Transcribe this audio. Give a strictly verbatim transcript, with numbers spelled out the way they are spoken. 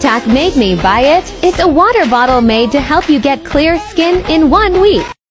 TikTok made me buy it. It's a water bottle made to help you get clear skin in one week.